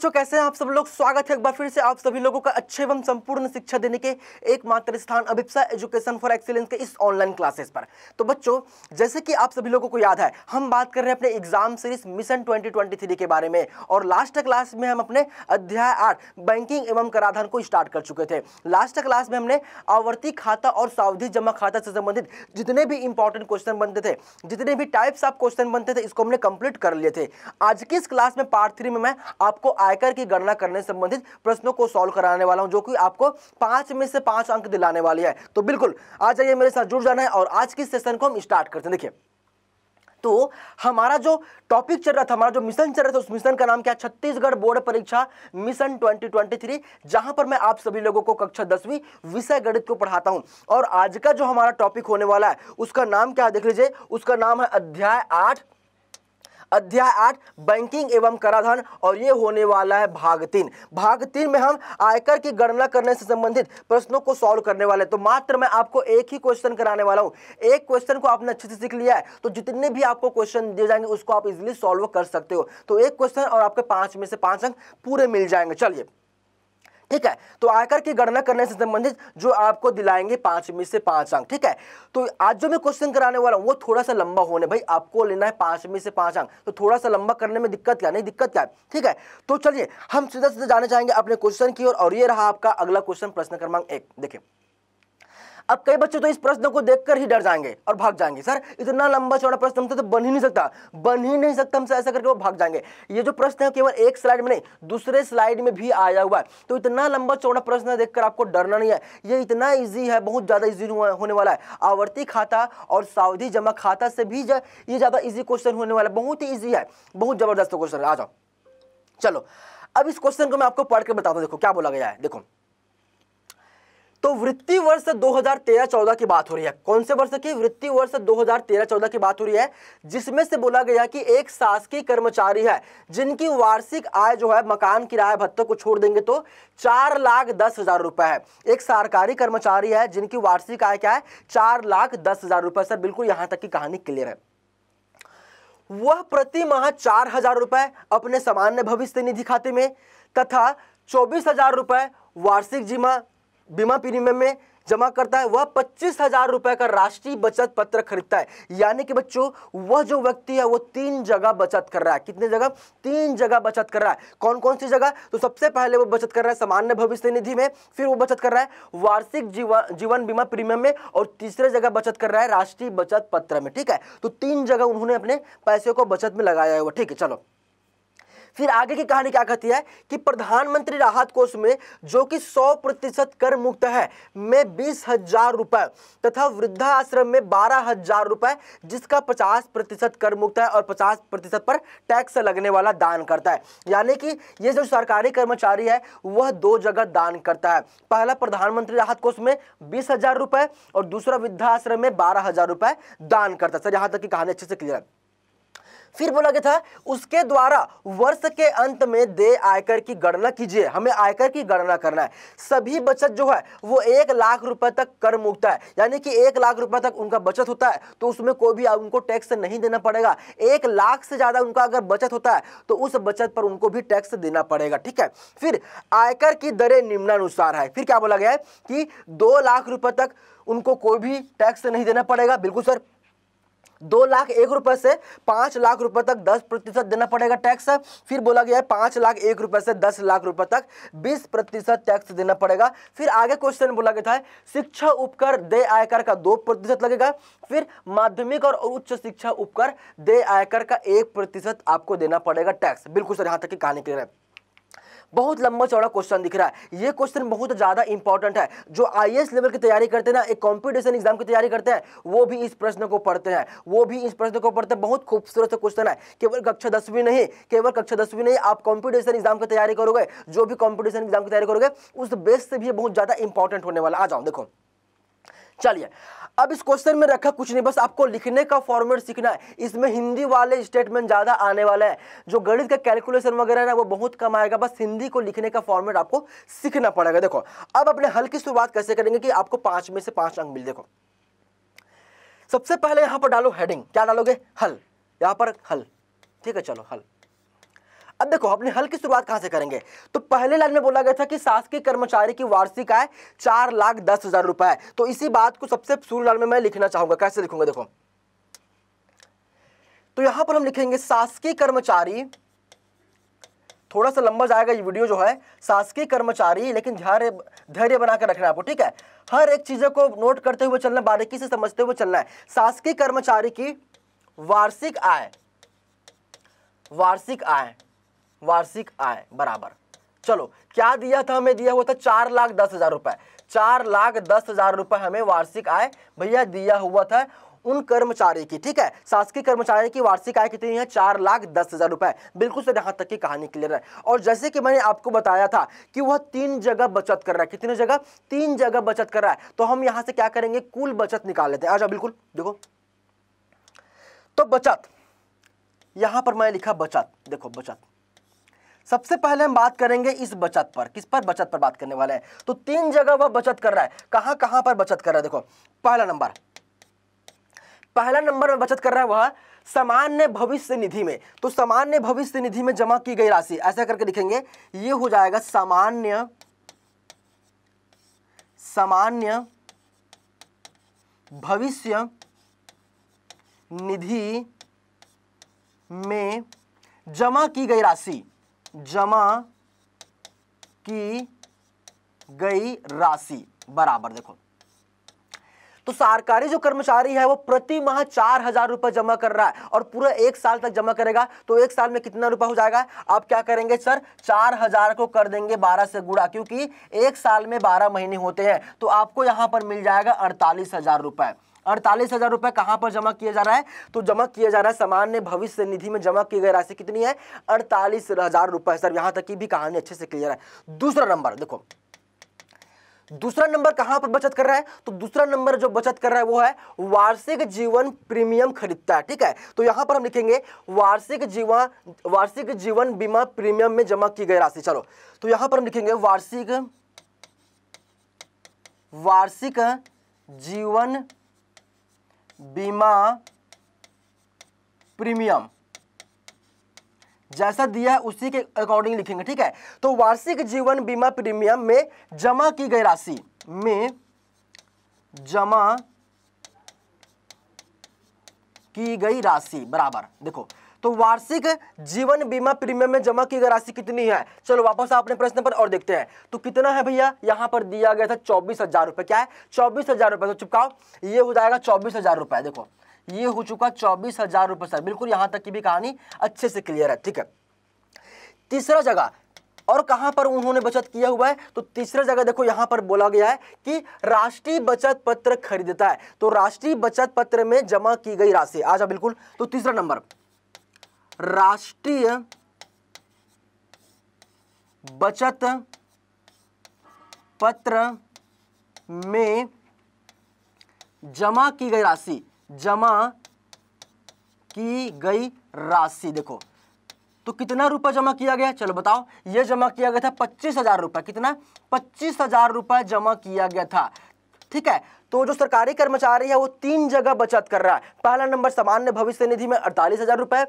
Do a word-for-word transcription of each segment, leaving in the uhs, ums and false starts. बच्चों कैसे हैं आप सब लोग। स्वागत है एक बार फिर से आप सभी लोगों का अच्छे एवं संपूर्ण शिक्षा देने के एकमात्र स्थान अभिप्सा एजुकेशन फॉर एक्सीलेंस के इस ऑनलाइन क्लासेस पर। तो बच्चों, जैसे कि आप सभी लोगों को याद है, हम बात कर रहे हैं अपने exam series mission twenty twenty three के बारे में और लास्ट क्लास में हम अपने अध्याय आठ बैंकिंग एवं कराधान को स्टार्ट कर चुके थे। लास्ट क्लास में हमने आवर्ती खाता और सावधि जमा खाता से संबंधित जितने भी इंपॉर्टेंट क्वेश्चन बनते थे, जितने भी टाइप्स ऑफ क्वेश्चन बनते थे, इसको हमने कंप्लीट कर लिए थे। आज की इस क्लास में पार्ट थ्री में मैं आपको आयकर की गणना करने संबंधित प्रश्नों को सॉल्व कराने वाला हूं, जो कि आपको पांच में से पांच अंक दिलाने वाली है। तो बिल्कुल आ जाइए, मेरे साथ जुड़ जाना है और आज की सेशन को हम स्टार्ट करते हैं। देखिए, तो हमारा जो टॉपिक चल रहा था, हमारा जो मिशन चल रहा था, उस मिशन का नाम क्या, छत्तीसगढ़ बोर्ड परीक्षा मिशन ट्वेंटी ट्वेंटी थ्री, जहां पर मैं आप सभी लोगों को कक्षा दसवीं विषय गणित को पढ़ाता हूं। और आज का जो हमारा टॉपिक होने वाला है उसका नाम क्या है, देख लीजिए, उसका नाम है अध्याय आठ अध्याय आठ बैंकिंग एवं कराधान, और ये होने वाला है भाग तीन। भाग तीन में हम आयकर की गणना करने से संबंधित प्रश्नों को सॉल्व करने वाले। तो मात्र मैं आपको एक ही क्वेश्चन कराने वाला हूँ। एक क्वेश्चन को आपने अच्छे से सीख लिया है तो जितने भी आपको क्वेश्चन दिए जाएंगे उसको आप इजिली सॉल्व कर सकते हो। तो एक क्वेश्चन और आपके पांच में से पांच अंक पूरे मिल जाएंगे। चलिए, ठीक है। तो आयकर की गणना करने से संबंधित जो आपको दिलाएंगे पांच में से पांच अंक, ठीक है। तो आज जो मैं क्वेश्चन कराने वाला हूँ वो थोड़ा सा लंबा होने, भाई आपको लेना है पांच में से पांच अंक, तो थोड़ा सा लंबा करने में दिक्कत क्या, नहीं दिक्कत क्या है, ठीक है। तो चलिए हम सीधा सीधा जाने चाहेंगे अपने क्वेश्चन की ओर, और, और ये रहा आपका अगला क्वेश्चन, प्रश्न क्रमांक एक। देखिए, अब कई बच्चे तो इस प्रश्न को देखकर ही डर जाएंगे और भाग जाएंगे, सर इतना लंबा चौड़ा प्रश्न हमसे तो बन ही नहीं सकता, बन ही नहीं सकता हमसे, ऐसा करके वो भाग जाएंगे। ये जो प्रश्न है केवल एक स्लाइड में नहीं, दूसरे स्लाइड में भी आया हुआ है। तो इतना लंबा चौड़ा प्रश्न देखकर आपको डरना नहीं है, ये इतना ईजी है, बहुत ज़्यादा ईजी होने वाला है। आवर्ती खाता और सावधि जमा खाता से भी जा, ये ज़्यादा ईजी क्वेश्चन होने वाला है, बहुत ही ईजी है, बहुत ज़बरदस्त क्वेश्चन है। आ जाओ, चलो अब इस क्वेश्चन को मैं आपको पढ़ के बताता हूँ। देखो क्या बोला गया है। देखो, तो वित्तीय वर्ष दो हज़ार तेरह चौदह की बात हो रही है। कौन से वर्ष की? वित्तीय वर्ष दो हज़ार तेरह चौदह की बात हो रही है, जिसमें से बोला गया कि एक शासकीय कर्मचारी है जिनकी वार्षिक आय जो है, मकान किराया भत्ते को छोड़ देंगे तो चार लाख दस हजार रुपए है। एक सरकारी कर्मचारी है जिनकी वार्षिक आय क्या है, चार लाख दस हजार रुपए। सर बिल्कुल यहां तक की कहानी क्लियर है। वह प्रति माह चार हजार रुपए अपने सामान्य भविष्य निधि खाते में तथा चौबीस हजार रुपए वार्षिक जीमा बीमा प्रीमियम में जमा करता है। वह पच्चीस हजार रुपए का राष्ट्रीय बचत पत्र खरीदता है। यानी कि बच्चों, वह जो व्यक्ति है वो तीन जगह बचत कर रहा है। कितने जगह? तीन जगह बचत कर रहा है। कौन कौन सी जगह? तो सबसे पहले वो बचत कर रहा है सामान्य भविष्य निधि में, फिर वो बचत कर रहा है वार्षिक जीवन जीवन बीमा प्रीमियम में, और तीसरे जगह बचत कर रहा है राष्ट्रीय बचत पत्र में, ठीक है। तो तीन जगह उन्होंने अपने पैसे को बचत में लगाया हुआ, ठीक है। चलो फिर आगे की कहानी क्या कहती है कि प्रधानमंत्री राहत कोष में, जो कि सौ प्रतिशत कर मुक्त है, में बीस हजार रुपए तथा वृद्धाश्रम में बारह हजार रुपए, जिसका पचास प्रतिशत कर मुक्त है और पचास प्रतिशत पर टैक्स लगने वाला, दान करता है। यानी कि ये जो सरकारी कर्मचारी है वह दो जगह दान करता है। पहला प्रधानमंत्री राहत कोष में बीस हजार रुपए और दूसरा वृद्धाश्रम में बारह हजार रुपए दान करता है। सर यहां तक की कहानी अच्छे से क्लियर है। फिर बोला गया था उसके द्वारा वर्ष के अंत में देय आयकर की गणना कीजिए। हमें आयकर की गणना करना है। सभी बचत जो है वो एक लाख रुपए तक कर मुक्त है, यानी कि एक लाख रुपए तक उनका बचत होता है तो उसमें कोई भी उनको टैक्स नहीं देना पड़ेगा। एक लाख से ज्यादा उनका अगर बचत होता है तो उस बचत पर उनको भी टैक्स देना पड़ेगा, ठीक है। फिर आयकर की दरें निम्नानुसार है। फिर क्या बोला गया है कि दो लाख रुपए तक उनको कोई भी टैक्स नहीं देना पड़ेगा। बिल्कुल सर, दो लाख एक रुपए से पांच लाख रुपए तक दस प्रतिशत देना पड़ेगा टैक्स। फिर बोला गया है पांच लाख एक रुपए से दस लाख रुपए तक बीस प्रतिशत टैक्स देना पड़ेगा। फिर आगे क्वेश्चन बोला गया था शिक्षा उपकर देय आयकर का दो प्रतिशत लगेगा। फिर माध्यमिक और उच्च शिक्षा उपकर देय आयकर का एक प्रतिशत आपको देना पड़ेगा टैक्स। बिल्कुल सर, यहाँ तक की कहानी क्लियर है। बहुत लंबा चौड़ा क्वेश्चन दिख रहा है। ये क्वेश्चन बहुत ज़्यादा इंपॉर्टेंट है। जो आईएएस लेवल की तैयारी करते हैं ना, एक कॉम्पिटिशन एग्जाम की तैयारी करते हैं, वो भी इस प्रश्न को पढ़ते हैं, वो भी इस प्रश्न को पढ़ते हैं। बहुत खूबसूरत क्वेश्चन है। केवल कक्षा दसवीं नहीं, केवल कक्षा दसवीं नहीं, आप कॉम्पिटिशन एग्जाम की तैयारी करोगे, जो भी कॉम्पिटिशन एग्जाम की तैयारी करोगे उस बेस से भी ये बहुत ज़्यादा इंपॉर्टेंट होने वाला। आ जाओ, देखो चलिए, अब इस क्वेश्चन में रखा कुछ नहीं, बस आपको लिखने का फॉर्मेट सीखना है। इसमें हिंदी वाले स्टेटमेंट ज़्यादा आने वाले हैं, जो गणित का कैलकुलेशन वगैरह ना वो बहुत कम आएगा। बस हिंदी को लिखने का फॉर्मेट आपको सीखना पड़ेगा। देखो अब अपने हल की शुरुआत कैसे करेंगे कि आपको पाँच में से पाँच अंक मिले। देखो सबसे पहले यहाँ पर डालो हेडिंग, क्या डालोगे? हल। यहाँ पर हल, ठीक है। चलो हल। अब देखो अपने हल की शुरुआत कहां से करेंगे, तो पहले लाइन में बोला गया था कि शासकीय कर्मचारी की वार्षिक आय चार लाख दस हजार रुपए है। तो इसी बात को सबसे शुरू लाइन में मैं लिखना चाहूंगा। कैसे लिखूंगा देखो, तो यहां पर हम लिखेंगे शासकीय कर्मचारी, थोड़ा सा लंबा जाएगा ये वीडियो जो है, शासकीय कर्मचारी, लेकिन धैर्य धैर्य बनाकर रखना आपको, ठीक है। हर एक चीज को नोट करते हुए चलना, बारीकी से समझते हुए चलना है। शासकीय कर्मचारी की वार्षिक आय, वार्षिक आय, वार्षिक आय बराबर, चलो क्या दिया था हमें, दिया हुआ था चार लाख दस हजार रुपए, चार लाख दस हजार रुपए हमें वार्षिक आय भैया दिया हुआ था उन कर्मचारी की, ठीक है। शासकीय कर्मचारी की वार्षिक आय कितनी है, चार लाख दस हजार रुपए, बिल्कुल से यहाँ तक की कहानी क्लियर है। और जैसे कि मैंने आपको बताया था कि वह तीन जगह बचत कर रहा है, कितने जगह, तीन जगह बचत कर रहा है, तो हम यहाँ से क्या करेंगे, कुल बचत निकाल लेते हैं। अच्छा बिल्कुल देखो, तो बचत यहां पर मैं लिखा बचत, देखो बचत, सबसे पहले हम बात करेंगे इस बचत पर, किस पर, बचत पर बात करने वाले हैं। तो तीन जगह वह बचत कर रहा है, कहां कहां पर बचत कर रहा है, देखो पहला नंबर, पहला नंबर में बचत कर रहा है वह सामान्य भविष्य निधि में। तो सामान्य भविष्य निधि में जमा की गई राशि, ऐसा करके लिखेंगे, यह हो जाएगा सामान्य, सामान्य भविष्य निधि में जमा की गई राशि, जमा की गई राशि बराबर। देखो तो सरकारी जो कर्मचारी है वो प्रति माह चार हजार रुपए जमा कर रहा है और पूरा एक साल तक जमा करेगा, तो एक साल में कितना रुपए हो जाएगा। आप क्या करेंगे सर, चार हजार को कर देंगे बारह से गुणा, क्योंकि एक साल में बारह महीने होते हैं, तो आपको यहां पर मिल जाएगा अड़तालीस हजार रुपए। अड़तालीस हजार रुपए कहां पर जमा किया जा रहा है, तो जमा किया जा रहा है सामान्य भविष्य निधि में जमा की गई राशि कितनी है, अड़तालीस हजार रुपए। सर यहां तक की भी कहानी अच्छे से क्लियर है। दूसरा नंबर देखो, दूसरा नंबर कहां पर बचत कर रहा है, तो दूसरा नंबर जो बचत कर रहा है वो है वार्षिक जीवन प्रीमियम खरीदता है, ठीक है। तो यहां पर हम लिखेंगे वार्षिक जीवन, वार्षिक जीवन बीमा प्रीमियम में जमा की गई राशि। चलो तो यहां पर हम लिखेंगे वार्षिक, वार्षिक जीवन बीमा प्रीमियम, जैसा दिया है उसी के अकॉर्डिंग लिखेंगे, ठीक है। तो वार्षिक जीवन बीमा प्रीमियम में जमा की गई राशि, में जमा की गई राशि बराबर। देखो तो वार्षिक जीवन बीमा प्रीमियम में जमा की गई राशि कितनी है, चलो वापस अपने प्रश्न पर और देखते हैं, तो कितना है भैया, यहाँ पर दिया गया था चौबीस हजार रुपए, क्या है चौबीस हजार रुपए, तो चिपकाओ ये हो जाएगा चौबीस हजार रुपए। देखो ये हो चुका चौबीस हजार रुपए, सर बिल्कुल यहाँ तक की भी कहानी अच्छे से क्लियर है, ठीक है। तीसरा जगह, और कहां पर उन्होंने बचत किया हुआ है, तो तीसरा जगह देखो यहां पर बोला गया है कि राष्ट्रीय बचत पत्र खरीदता है, तो राष्ट्रीय बचत पत्र में जमा की गई राशि, आजा बिल्कुल। तो तीसरा नंबर राष्ट्रीय बचत पत्र में जमा की गई राशि, जमा की गई राशि। देखो तो कितना रुपया जमा किया गया, चलो बताओ, ये जमा किया गया था पच्चीस हजार रुपया, कितना पच्चीस हजार रुपया जमा किया गया था, ठीक है। तो जो सरकारी कर्मचारी है वो तीन जगह बचत कर रहा है, पहला नंबर सामान्य भविष्य निधि में अड़तालीस हजार रुपए,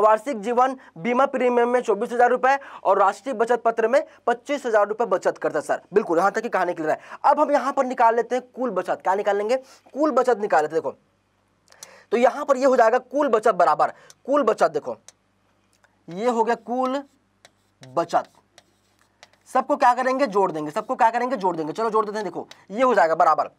वार्षिक जीवन बीमा प्रीमियम में चौबीस हजार रुपए और राष्ट्रीय बचत पत्र में पच्चीस हजार रुपए बचत करता है। सर बिल्कुल यहाँ तक की कहानी क्लियर है। अब हम यहाँ पर निकाल लेते हैं कुल बचत, क्या निकाल लेंगे, कुल बचत निकाल लेते हैं। देखो तो यहाँ पर यह हो जाएगा कुल बचत बराबर, कुल बचत देखो ये हो गया कुल बचत, सबको क्या करेंगे जोड़ देंगे, सबको क्या करेंगे जोड़ देंगे, चलो जोड़ देते हैं। देखो ये हो जाएगा बराबर,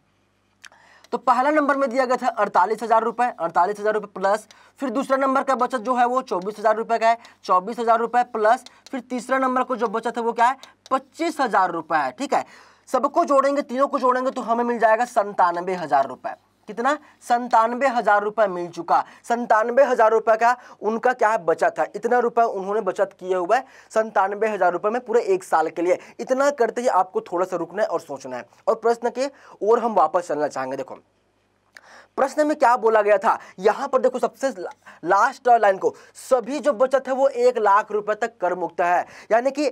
तो पहला नंबर में दिया गया था अड़तालीस हजार रुपए, अड़तालीस हजार रुपए प्लस, फिर दूसरा नंबर का बचत जो है वो चौबीस हजार रुपए का है, चौबीस हजार रुपए प्लस, फिर तीसरा नंबर को जो बचत है वो क्या है पच्चीस हजार रुपए है, ठीक है। सबको जोड़ेंगे, तीनों को जोड़ेंगे तो हमें मिल जाएगा संतानवे हजार रुपए, कितना संतानवे हजार रुपए मिल चुका, संतानवे हजार रुपए का उनका क्या है बचत है, इतना रुपए उन्होंने बचत किए हुए संतानवे हजार रुपए में पूरे एक साल के लिए। इतना करते ही आपको थोड़ा सा रुकना है और सोचना है और प्रश्न के और हम वापस चलना चाहेंगे। देखो प्रश्न में क्या बोला गया था, यहाँ पर देखो सबसे लास्ट लाइन को, सभी जो बचत है वो एक लाख रुपए तक कर मुक्त है, यानी कि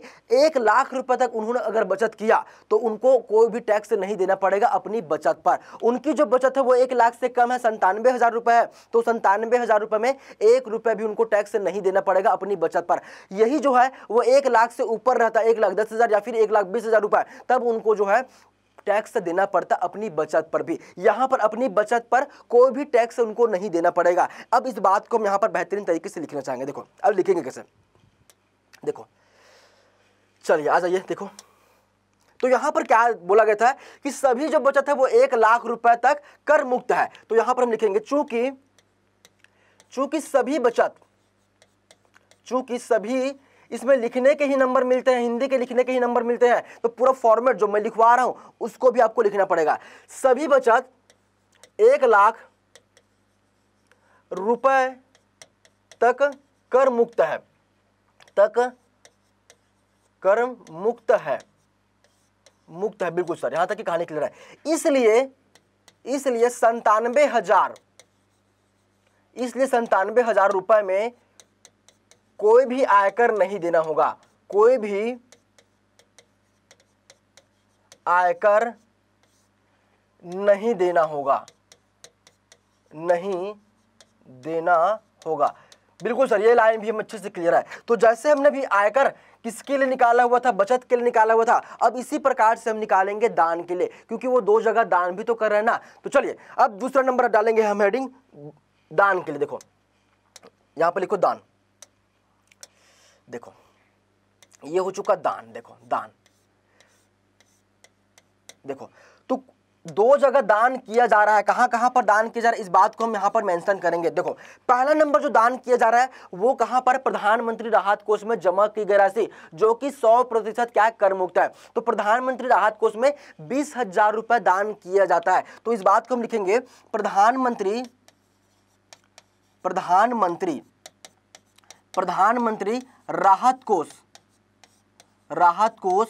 एक लाख रुपए तक उन्होंने अगर बचत किया तो उनको कोई भी टैक्स नहीं देना पड़ेगा अपनी बचत पर। उनकी जो बचत है वो एक लाख से कम है, संतानवे हजार रुपए है, तो संतानवे हजार रुपए में एक रुपए भी उनको टैक्स नहीं देना पड़ेगा अपनी बचत पर। यही जो है वो एक लाख से ऊपर रहता है, एक लाख दस हजार या फिर एक लाख बीस हजार रुपए, तब उनको जो है टैक्स देना पड़ता अपनी बचत पर भी। यहाँ पर अपनी बचत पर कोई भी टैक्स उनको नहीं देना पड़ेगा। अब इस बात को हम यहाँ पर बेहतरीन तरीके से लिखना चाहेंगे। देखो अब लिखेंगे कैसे, देखो चलिए आ जाइए। देखो तो यहाँ पर क्या बोला गया था कि सभी जो बचत है वो एक लाख रुपए तक कर मुक्त है, तो यहाँ पर हम लिखेंगे चूंकि चूंकि सभी बचत, चूंकि सभी, इसमें लिखने के ही नंबर मिलते हैं, हिंदी के लिखने के ही नंबर मिलते हैं, तो पूरा फॉर्मेट जो मैं लिखवा रहा हूं उसको भी आपको लिखना पड़ेगा। सभी बचत एक लाख रुपए तक कर मुक्त है, तक कर मुक्त है, मुक्त है बिल्कुल सर, यहां तक की कहानी क्लियर है। इसलिए इसलिए संतानवे हजार इसलिए संतानवे हजार रुपए में कोई भी आयकर नहीं देना होगा, कोई भी आयकर नहीं देना होगा, नहीं देना होगा। बिल्कुल सर, ये लाइन भी हम अच्छे से क्लियर है। तो जैसे हमने भी आयकर किसके लिए निकाला हुआ था, बचत के लिए निकाला हुआ था, अब इसी प्रकार से हम निकालेंगे दान के लिए, क्योंकि वो दो जगह दान भी तो कर रहे हैं ना। तो चलिए अब दूसरा नंबर डालेंगे हम हेडिंग दान के लिए। देखो यहाँ पर लिखो दान, देखो ये हो चुका दान, देखो दान, देखो तो दो जगह दान किया जा रहा है, कहां कहां पर दान किया जा रहा है इस बात को हम यहां पर मेंशन करेंगे। देखो पहला नंबर जो दान किया जा रहा है वो कहां पर, प्रधानमंत्री राहत कोष में जमा की गई राशि जो कि सौ प्रतिशत क्या कर मुक्त है, तो प्रधानमंत्री राहत कोष में बीस हजार रुपए दान किया जाता है। तो इस बात को हम लिखेंगे प्रधानमंत्री प्रधानमंत्री प्रधानमंत्री राहत कोष राहत कोष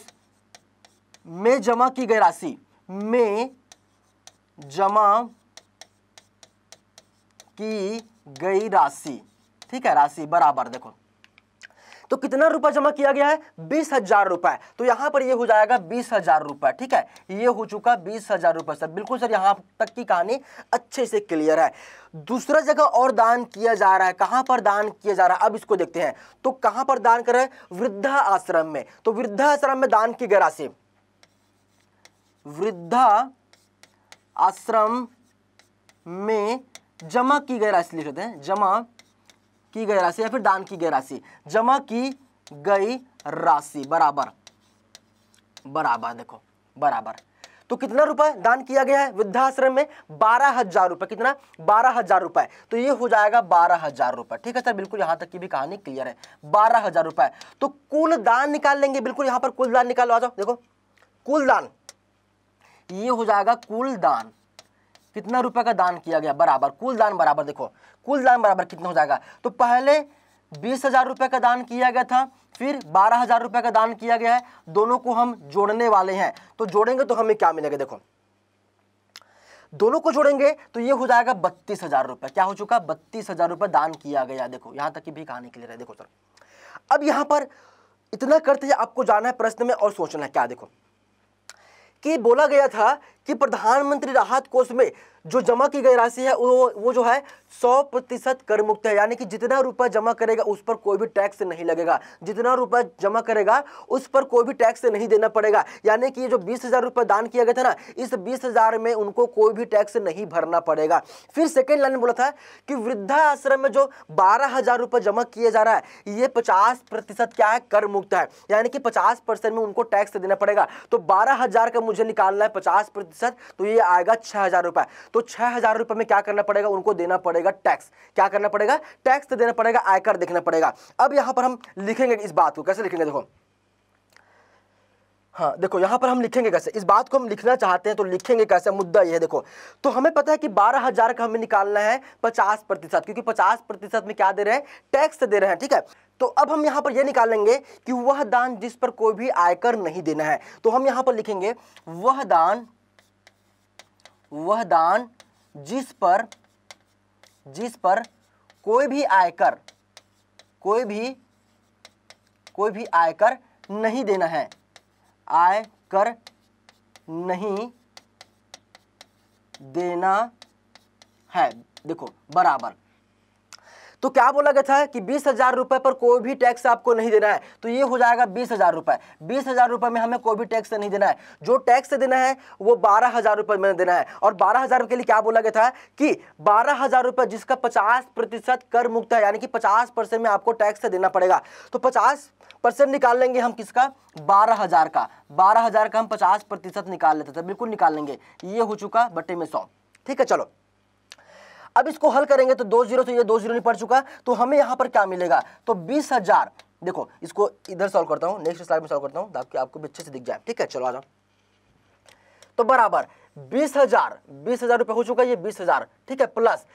में जमा की गई राशि में जमा की गई राशि, ठीक है, राशि बराबर। देखो तो कितना रुपया जमा किया गया है, बीस हजार रुपए, तो यहाँ पर ये हो जाएगा बीस हजार रुपए, ठीक है, ये हो चुका बीस हजार रुपए सर, बिल्कुल सर, यहाँ तक की कहानी अच्छे से क्लियर है। दूसरा जगह और दान किया जा रहा है, कहाँ पर दान किया जा रहा है अब इसको देखते हैं, तो कहाँ पर दान कर रहे हैं, वृद्धा आश्रम में, तो वृद्धा आश्रम में दान की गई राशि, वृद्धा आश्रम में जमा की गई राशि लिख देते हैं, जमा की गई राशि या फिर दान की गई राशि, जमा की गई राशि बराबर बराबर देखो बराबर, तो कितना रुपए दान किया गया है वृद्धाश्रम में, बारह हजार रुपए, कितना, बारह हजार रुपए, तो ये हो जाएगा बारह हजार रुपए, ठीक है सर, बिल्कुल यहाँ तक की भी कहानी क्लियर है, बारह हजार रुपए। तो कुल दान निकाल लेंगे, बिल्कुल यहाँ पर कुल दान निकालो, आ जाओ, देखो कुल दान, ये हो जाएगा कुल दान, कितना रुपए का दान किया गया बराबर, कुल दान बराबर, देखो कुल दान बराबर कितना हो जाएगा, तो पहले बीस हजार रुपये का दान किया गया था, फिर बारह हजार रुपये का दान किया गया है, दोनों को हम जोड़ने वाले हैं, तो जोड़ेंगे तो हमें क्या मिलेगा, देखो दोनों को जोड़ेंगे तो ये हो जाएगा बत्तीस हजार रुपये, क्या हो चुका, बत्तीस हजार रुपये दान किया गया, देखो यहाँ तक की भी कहानी क्लियर है। देखो सर अब यहाँ पर इतना करते ही आपको जाना है प्रश्न में और सोचना है क्या, देखो कि बोला गया था कि प्रधानमंत्री राहत कोष में जो जमा की गई राशि है वो वो जो है सौ प्रतिशत कर मुक्त है, यानी कि जितना रुपया जमा करेगा उस पर कोई भी टैक्स नहीं लगेगा, जितना रुपया जमा करेगा उस पर कोई भी टैक्स नहीं देना पड़ेगा, यानी कि ये जो बीस हजार रुपये दान किया गया था ना, इस बीस हजार में उनको कोई भी टैक्स नहीं भरना पड़ेगा। फिर सेकेंड लाइन में बोला था कि वृद्धाश्रम में जो बारह हजार रुपये जमा किया जा रहा है ये पचास प्रतिशत क्या है, कर मुक्त है, यानी कि पचास परसेंट में उनको टैक्स देना पड़ेगा, तो बारह हजार का मुझे निकालना है पचास प्रतिशत, तो ये आएगा छह हजार रुपये, तो छह हजार रुपए में क्या करना पड़ेगा, उनको देना पड़ेगा टैक्स, क्या करना पड़ेगा, टैक्स तो देना पड़ेगा, आयकर देखना पड़ेगा। अब यहां पर हम लिखेंगे इस बात को कैसे लिखेंगे, देखो हाँ देखो यहाँ पर हम लिखेंगे कैसे, इस बात को हम लिखना चाहते हैं तो लिखेंगे कैसे, मुद्दा यह है। देखो तो हमें पता है कि बारह हजार का हमें निकालना है पचास प्रतिशत, क्योंकि पचास प्रतिशत में क्या दे रहे हैं, टैक्स दे रहे हैं, ठीक है, तो अब हम यहाँ पर यह निकालेंगे कि वह दान जिस पर कोई भी आयकर नहीं देना है, तो हम यहाँ पर लिखेंगे वह दान वह दान जिस पर जिस पर कोई भी आयकर कोई भी कोई भी आयकर नहीं देना है, आयकर नहीं देना है। देखो बराबर, तो क्या बोला गया था कि बीस हजार रुपए पर कोई भी टैक्स आपको नहीं देना है, तो ये हो जाएगा बीस हजार रुपए। बीस हजार रुपए में हमें कोई भी टैक्स नहीं देना है, जो टैक्स देना है वो बारह हजार रुपए में देना है। और बारह हजार के लिए क्या बोला गया था कि बारह हजार रुपए जिसका पचास प्रतिशत कर मुक्त है, यानी कि पचास परसेंट में आपको टैक्स देना पड़ेगा। तो पचास परसेंट निकाल लेंगे हम किसका, बारह हजार का। बारह हजार का हम पचास प्रतिशत निकाल लेते थे, बिल्कुल निकाल लेंगे। ये हो चुका बटे में सौ, ठीक है। चलो अब इसको हल करेंगे तो दो जीरो, तो ये दो जीरो नहीं पड़ चुका, तो हमें यहाँ पर क्या मिलेगा, तो बीस हजार। देखो इसको इधर सॉल्व करता हूँ, नेक्स्ट स्लाइड में सॉल्व करता हूँ ताकि आपको अच्छे से दिख जाए, ठीक है। चलो आ जाओ, तो बराबर बीस हजार बीस हजार रुपये हो चुका, ये बीस हजार, ठीक है। प्लस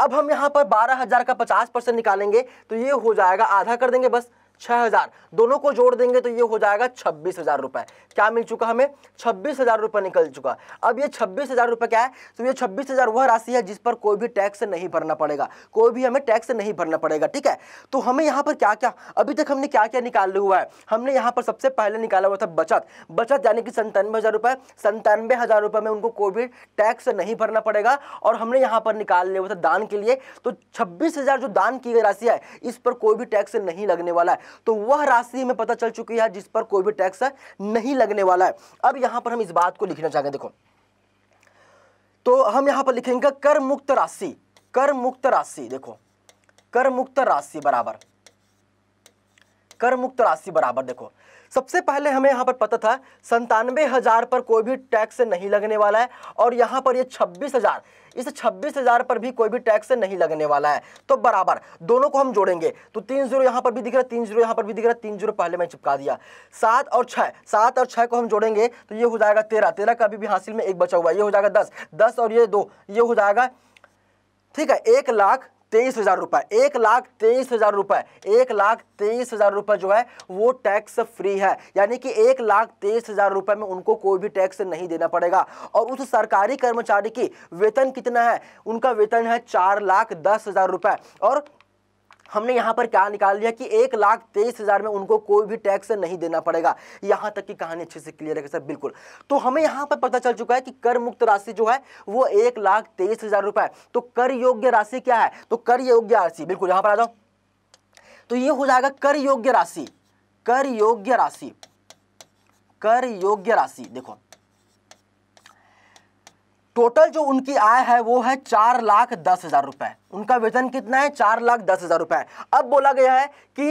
अब हम यहाँ पर बारह हजार का पचास परसेंट निकालेंगे तो ये हो जाएगा, आधा कर देंगे बस, छह हजार। दोनों को जोड़ देंगे तो ये हो जाएगा छब्बीस हजार रुपए। क्या मिल चुका हमें, छब्बीस हजार रुपए निकल चुका। अब ये छब्बीस हजार रुपए क्या है, तो ये छब्बीस हजार वह राशि है जिस पर कोई भी टैक्स नहीं भरना पड़ेगा, कोई भी हमें टैक्स नहीं भरना पड़ेगा, ठीक है। तो हमें यहाँ पर क्या क्या, अभी तक हमने क्या क्या निकाला हुआ है, हमने यहाँ पर सबसे पहले निकाला हुआ था बचत। बचत यानी कि संतानवे हजार रुपए, संतानवे हजार रुपए में उनको कोई भी टैक्स नहीं भरना पड़ेगा। और हमने यहाँ पर निकाल लिया हुआ था दान के लिए, तो छब्बीस हजार जो दान की गई राशि है इस पर कोई भी टैक्स नहीं लगने वाला है, तो वह राशि में पता चल चुकी है जिस पर कोई भी टैक्स नहीं लगने वाला है। अब यहां पर हम इस बात को लिखना चाहेंगे, देखो तो हम यहां पर लिखेंगे कर मुक्त राशि। कर मुक्त राशि, देखो कर मुक्त राशि बराबर, कर मुक्त राशि बराबर। देखो सबसे पहले हमें यहाँ पर पता था संतानवे हजार पर कोई भी टैक्स नहीं लगने वाला है, और यहाँ पर ये छब्बीस हजार, इस छब्बीस हजार पर भी कोई भी टैक्स नहीं लगने वाला है। तो बराबर दोनों को हम जोड़ेंगे तो तीन जीरो यहाँ पर भी दिख रहा है, तीन जीरो यहाँ पर भी दिख रहा है, तीन जीरो पहले मैं चिपका दिया। सात और छः, सात और छः को हम जोड़ेंगे तो ये हो जाएगा तेरह, तेरह का अभी भी हासिल में एक बचा हुआ है, ये हो जाएगा दस, दस और ये दो, ये हो जाएगा, ठीक है, एक लाख तेईस हजार रुपए। एक लाख तेईस हजार रुपए, एक लाख तेईस हजार रुपए जो है वो टैक्स फ्री है, यानी कि एक लाख तेईस हजार रुपए में उनको कोई भी टैक्स नहीं देना पड़ेगा। और उस सरकारी कर्मचारी की वेतन कितना है, उनका वेतन है चार लाख दस हजार रुपए, और हमने यहाँ पर क्या निकाल लिया कि एक लाख तेईस हजार में उनको कोई भी टैक्स नहीं देना पड़ेगा। यहाँ तक की कहानी अच्छे से क्लियर है सर, बिल्कुल। तो हमें यहाँ पर पता चल चुका है कि कर मुक्त राशि जो है वो एक लाख तेईस हजार रुपए, तो कर योग्य राशि क्या है, तो कर योग्य राशि, बिल्कुल यहाँ पर आ जाओ, तो ये हो जाएगा कर योग्य राशि। कर योग्य राशि, कर योग्य राशि, देखो टोटल जो उनकी आय है वो है चार लाख दस हजार रुपए, उनका वेतन कितना है, चार लाख दस हजार रुपए। अब बोला गया है कि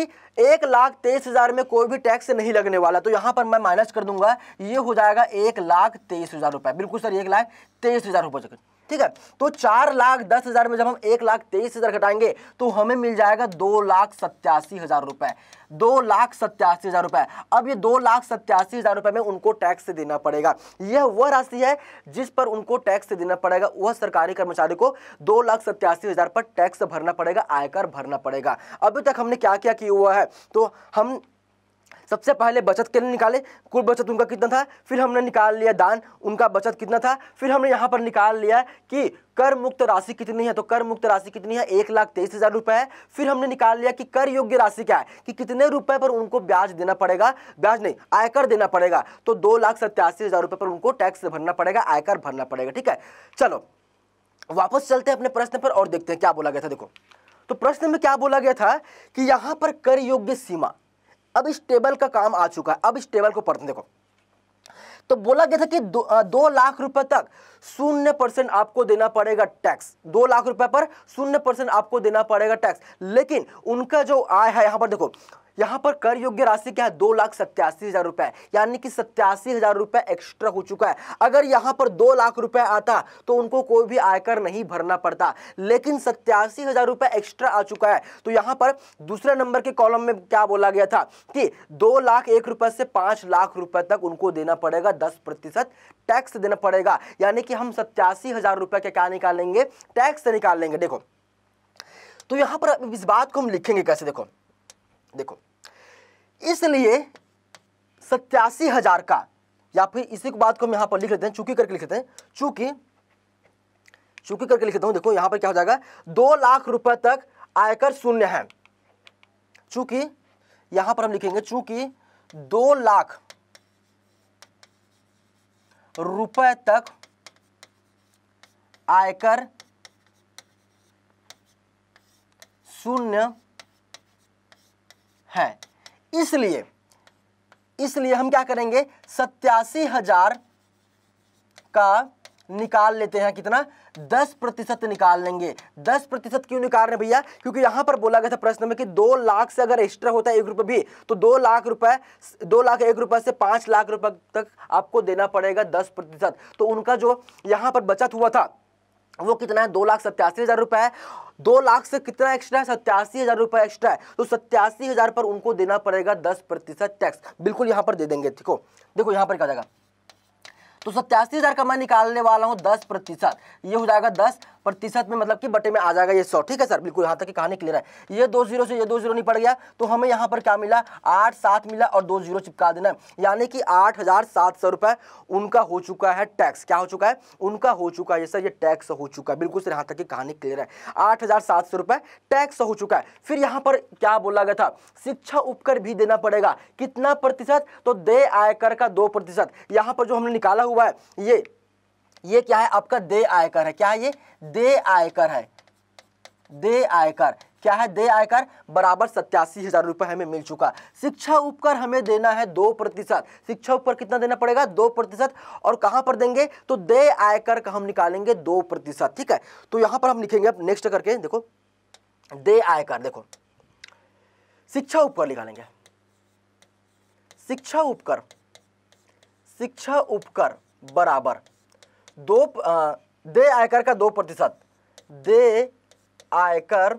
एक लाख तेईस हजार में कोई भी टैक्स नहीं लगने वाला, तो यहाँ पर मैं माइनस कर दूंगा, ये हो जाएगा एक लाख तेईस हजार रुपए, बिल्कुल सर एक लाख तेईस हजार रुपये, ठीक है। तो चार लाख दस हजार में जब हम एक लाख तेईस हजार घटाएंगे तो हमें मिल जाएगा दो लाख सत्तासी हजार रुपए, दो लाख सत्तासी हजार रुपए। अब ये दो लाख सत्तासी हजार रुपए में उनको टैक्स देना पड़ेगा, यह वह राशि है जिस पर उनको टैक्स देना पड़ेगा। वह सरकारी कर्मचारी को दो लाख सत्तासी हजार पर टैक्स भरना पड़ेगा, आयकर भरना पड़ेगा। अभी तक हमने क्या क्या किया हुआ है, तो हम सबसे पहले बचत के लिए निकाले, कुल बचत उनका कितना था, फिर हमने निकाल लिया दान, उनका बचत कितना था, फिर हमने यहाँ पर निकाल लिया कि कर मुक्त राशि कितनी है, तो कर मुक्त राशि कितनी है, एक लाख तेईस हजार रुपए है। फिर हमने निकाल लिया कि कर योग्य राशि क्या है, कि कितने रुपए पर उनको ब्याज देना पड़ेगा, ब्याज नहीं आयकर देना पड़ेगा, तो दो लाख सत्तासी हजार रुपए पर उनको टैक्स भरना पड़ेगा, आयकर भरना पड़ेगा, ठीक है। चलो वापस चलते हैं अपने प्रश्न पर और देखते हैं क्या बोला गया था। देखो तो प्रश्न में क्या बोला गया था कि यहाँ पर कर योग्य सीमा, अब इस टेबल का काम आ चुका है, अब इस टेबल को पढ़ते देखो, तो बोला गया था कि दो, दो लाख रुपए तक शून्य परसेंट आपको देना पड़ेगा टैक्स, दो लाख रुपए पर शून्य परसेंट आपको देना पड़ेगा टैक्स। लेकिन उनका जो आय है, यहाँ पर देखो, यहाँ पर कर योग्य राशि क्या है, दो लाख सत्तासी हजार रुपए, यानी कि सत्तासी हजार रुपए एक्स्ट्रा हो चुका है। अगर यहाँ पर दो लाख रुपए आता तो उनको कोई भी आयकर नहीं भरना पड़ता, लेकिन सत्तासी हजार रुपए एक्स्ट्रा आ चुका है। तो यहाँ पर दूसरे नंबर के कॉलम में क्या बोला गया था कि दो लाख एक रुपए से पांच लाख रुपए तक उनको देना पड़ेगा, दस प्रतिशत टैक्स देना पड़ेगा, यानी कि हम सत्तासी हजार रुपए का क्या निकालेंगे, टैक्स निकाल लेंगे। देखो तो यहाँ पर इस बात को हम लिखेंगे कैसे, देखो देखो इसलिए सत्तासी हजार का, या फिर इसी बात को हम यहां पर लिख लेते हैं, चूंकि करके लिख लेते हैं, चूंकि चुकी करके लिख देता हूं, देखो यहां पर क्या हो जाएगा, दो लाख रुपए तक आयकर शून्य है। चूंकि यहां पर हम लिखेंगे चूंकि दो लाख रुपए तक आयकर शून्य है, इसलिए इसलिए हम क्या करेंगे, सत्तासी हजार का निकाल लेते हैं। कितना? दस प्रतिशत निकाल लेंगे। दस प्रतिशत क्यों निकाल रहे हैं भैया? क्योंकि यहां पर बोला गया था प्रश्न में कि दो लाख से अगर एक्स्ट्रा होता है एक रुपये भी, तो दो लाख रुपए दो लाख एक रुपए से पांच लाख रुपए तक आपको देना पड़ेगा दस प्रतिशत। तो उनका जो यहां पर बचत हुआ था वो कितना है, दो लाख सत्तासी हजार रुपये है। दो लाख से कितना एक्स्ट्रा है, सत्तासी हजार रुपये एक्स्ट्रा है। तो सत्तासी हजार पर उनको देना पड़ेगा दस प्रतिशत टैक्स। बिल्कुल यहाँ पर दे देंगे। ठीक हो, देखो यहाँ पर क्या जाएगा, तो सत्तासी हजार का मैं निकालने वाला हूँ दस प्रतिशत, ये हो जाएगा दस प्रतिशत में, मतलब कि बटे में आ जाएगा ये सौ। ठीक है सर, बिल्कुल यहाँ तक की कहानी क्लियर है। ये दो जीरो से ये दो जीरो नहीं पड़ गया, तो हमें यहाँ पर क्या मिला, आठ सात मिला और दो जीरो चिपका देना, यानी कि आठ हजार सात सौ रुपये उनका हो चुका है टैक्स। क्या हो चुका है, उनका हो चुका है सर, ये टैक्स हो चुका है। बिल्कुल सर, यहाँ तक की कहानी क्लियर है। आठ हजार सात सौ रुपये टैक्स हो चुका है। फिर यहाँ पर क्या बोला गया था, शिक्षा उपकर भी देना पड़ेगा। कितना प्रतिशत, तो दे आयकर का दो प्रतिशत। यहाँ पर जो हमने निकाला हुआ है ये ये क्या है, आपका दे आयकर है। क्या है ये, दे आयकर है। दे आयकर क्या है, दे आयकर बराबर सत्तासी हजार रुपये हमें मिल चुका। शिक्षा उपकर हमें देना है दो प्रतिशत। शिक्षा उपकर कितना देना पड़ेगा, दो प्रतिशत। और कहाँ पर देंगे, तो दे आयकर का हम निकालेंगे दो प्रतिशत। ठीक है, तो यहाँ पर हम लिखेंगे अब नेक्स्ट करके, देखो दे आयकर, देखो शिक्षा उपकर निकालेंगे। शिक्षा उपकर शिक्षा उपकर बराबर दो आ, दे आयकर का दो प्रतिशत दे आयकर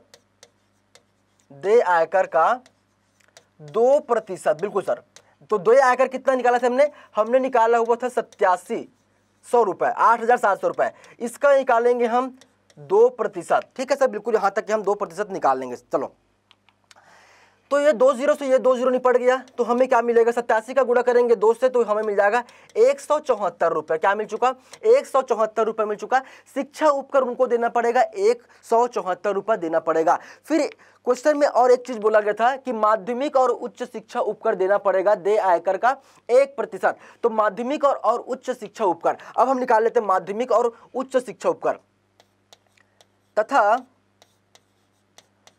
दे आयकर का दो प्रतिशत। बिल्कुल सर, तो दे आयकर कितना निकाला था हमने हमने निकाला हुआ था सत्तासी सौ रुपये, आठ हजार सात सौ रुपये। इसका निकालेंगे हम दो प्रतिशत। ठीक है सर, बिल्कुल यहाँ तक कि हम दो प्रतिशत निकाल लेंगे। चलो, तो ये दो जीरो से ये दो जीरो निपट गया, तो हमें क्या मिलेगा, सत्तासी का गुणा करेंगे दो से, तो हमें मिल जाएगा एक सौ चौहत्तर रुपये। क्या मिल चुका, एक सौ चौहत्तर रुपये मिल चुका। शिक्षा उपकर उनको देना पड़ेगा एक सौ चौहत्तर रुपये देना पड़ेगा। फिर क्वेश्चन में और एक चीज़ बोला गया था कि माध्यमिक और उच्च शिक्षा उपकर देना पड़ेगा दे आयकर का एक प्रतिशत। तो माध्यमिक और, और उच्च शिक्षा उपकर अब हम निकाल लेते हैं। माध्यमिक और उच्च शिक्षा उपकर तथा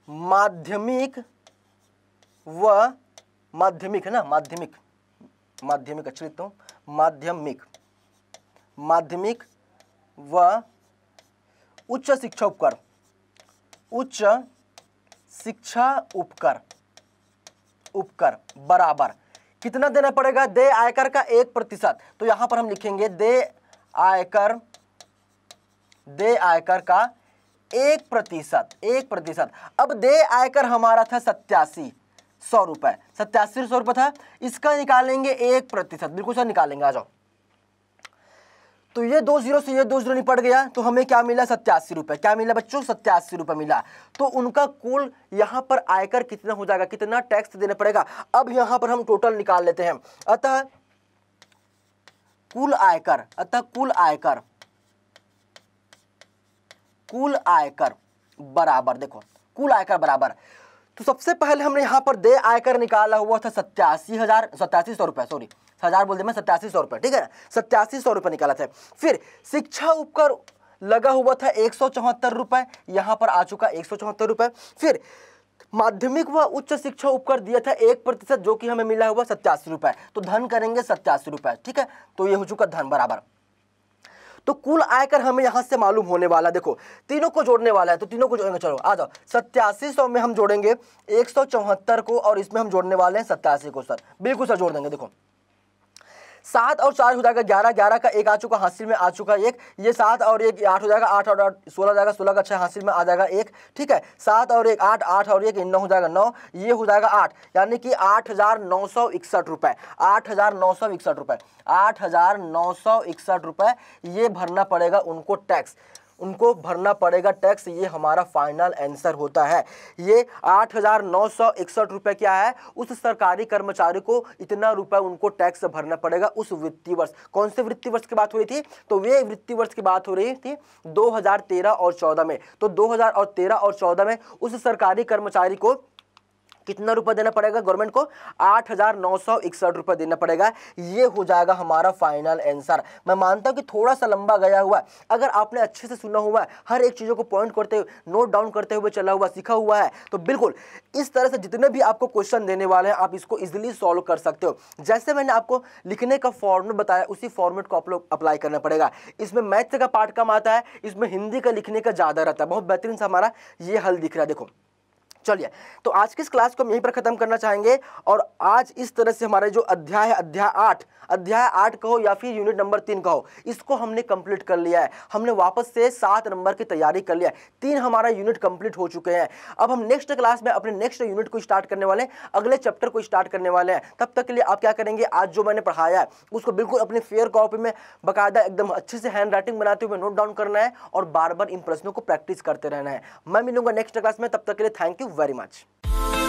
माध्यमिक व माध्यमिक है ना, माध्यमिक माध्यमिक अच्छा लिखता हूँ, माध्यमिक माध्यमिक व उच्च शिक्षा उपकर उच्च शिक्षा उपकर उपकर बराबर कितना देना पड़ेगा, दे आयकर का एक प्रतिशत। तो यहाँ पर हम लिखेंगे दे आयकर दे आयकर का एक प्रतिशत एक प्रतिशत अब दे आयकर हमारा था सत्तासी सौ रुपए सत्तासी सौ रुपये था, इसका निकालेंगे एक प्रतिशत। बिल्कुल सर, निकालेंगे, आ जाओ। तो ये दो जीरो से ये दो जीरो निपट गया, तो हमें क्या मिला, सत्तासी रुपये। क्या मिला बच्चों, सत्तासी रुपये मिला। तो उनका कुल यहाँ पर आयकर कितना हो जाएगा, कितना टैक्स देना पड़ेगा। अब यहाँ पर हम टोटल निकाल लेते हैं। अतः कुल आयकर अतः कुल आयकर कुल आयकर बराबर देखो कुल आयकर बराबर तो सबसे पहले हमने यहाँ पर दे आयकर निकाला हुआ था सत्तासी हजार सत्तासी सौ रुपये सॉरी हजार बोल दे मैं सत्तासी सौ रुपये ठीक है ना, सत्तासी सौ रुपये निकाला था। फिर शिक्षा उपकर लगा हुआ था एक सौ चौहत्तर रुपये, यहाँ पर आ चुका एक सौ चौहत्तर रुपये। फिर माध्यमिक व उच्च शिक्षा उपकर दिया था एक प्रतिशत, जो कि हमें मिला हुआ सत्तासी रुपये। तो धन करेंगे सत्तासी रुपये। ठीक है, तो ये हो चुका धन बराबर। तो कुल आयकर हमें यहाँ से मालूम होने वाला, देखो तीनों को जोड़ने वाला है, तो तीनों को जोड़ेंगे। चलो आ जाओ, सत्तासी सौ में हम जोड़ेंगे एक सौ चौहत्तर को, और इसमें हम जोड़ने वाले हैं सत्तासी को सर। बिल्कुल सर, जोड़ देंगे। देखो सात और चार हो जाएगा ग्यारह, ग्यारह का एक आ चुका हासिल में, आ चुका एक। ये सात और एक आठ हो जाएगा, आठ और आठ सोलह हो जाएगा, सोलह का छः हासिल में आ जाएगा एक। ठीक है, सात और एक आठ, आठ और एक नौ हो जाएगा नौ, ये हो जाएगा आठ, यानी कि आठ हज़ार नौ सौ इकसठ रुपये आठ हज़ार नौ सौ इकसठ रुपये आठ हज़ार नौ सौ इकसठ रुपये ये भरना पड़ेगा उनको टैक्स। उनको भरना पड़ेगा टैक्स। ये हमारा फाइनल आंसर होता है। ये आठ हज़ार नौ सौ इकसठ रुपये क्या है, उस सरकारी कर्मचारी को इतना रुपये उनको टैक्स भरना पड़ेगा उस वित्तीय वर्ष। कौन से वित्तीय वर्ष की बात हो रही थी, तो वे वित्तीय वर्ष की बात हो रही थी दो हज़ार तेरह और चौदह में। तो दो हज़ार और तेरह और चौदह में उस सरकारी कर्मचारी को कितना रुपया देना पड़ेगा, गवर्नमेंट को आठ हज़ार नौ सौ इकसठ रुपये देना पड़ेगा। ये हो जाएगा हमारा फाइनल आंसर। मैं मानता हूँ कि थोड़ा सा लंबा गया हुआ है। अगर आपने अच्छे से सुना हुआ है, हर एक चीज़ों को पॉइंट करते हुए, नोट डाउन करते हुए चला हुआ, सीखा हुआ है, तो बिल्कुल इस तरह से जितने भी आपको क्वेश्चन देने वाले हैं आप इसको ईजिली सॉल्व कर सकते हो। जैसे मैंने आपको लिखने का फॉर्मेट बताया उसी फॉर्मेट को आप लोग अप्लाई करना पड़ेगा। इसमें मैथ्स का पार्ट कम आता है, इसमें हिंदी का लिखने का ज़्यादा रहता है। बहुत बेहतरीन सा हमारा ये हल दिख रहा है, देखो। चलिए, तो आज की इस क्लास को हम यहीं पर ख़त्म करना चाहेंगे। और आज इस तरह से हमारे जो अध्याय है, अध्याय आठ अध्याय आठ कहो या फिर यूनिट नंबर तीन कहो, इसको हमने कंप्लीट कर लिया है। हमने वापस से सात नंबर की तैयारी कर लिया है। तीन हमारा यूनिट कंप्लीट हो चुके हैं। अब हम नेक्स्ट क्लास में अपने नेक्स्ट यूनिट को स्टार्ट करने वाले हैं, अगले चैप्टर को स्टार्ट करने वाले हैं। तब तक के लिए आप क्या करेंगे, आज जो मैंने पढ़ाया है उसको बिल्कुल अपनी फेयर कॉपी में बाकायदा एकदम अच्छे से हैंड राइटिंग बनाते हुए नोट डाउन करना है और बार बार इन प्रश्नों को प्रैक्टिस करते रहना है। मैं मिलूंगा नेक्स्ट क्लास में, तब तक के लिए थैंक यू very much।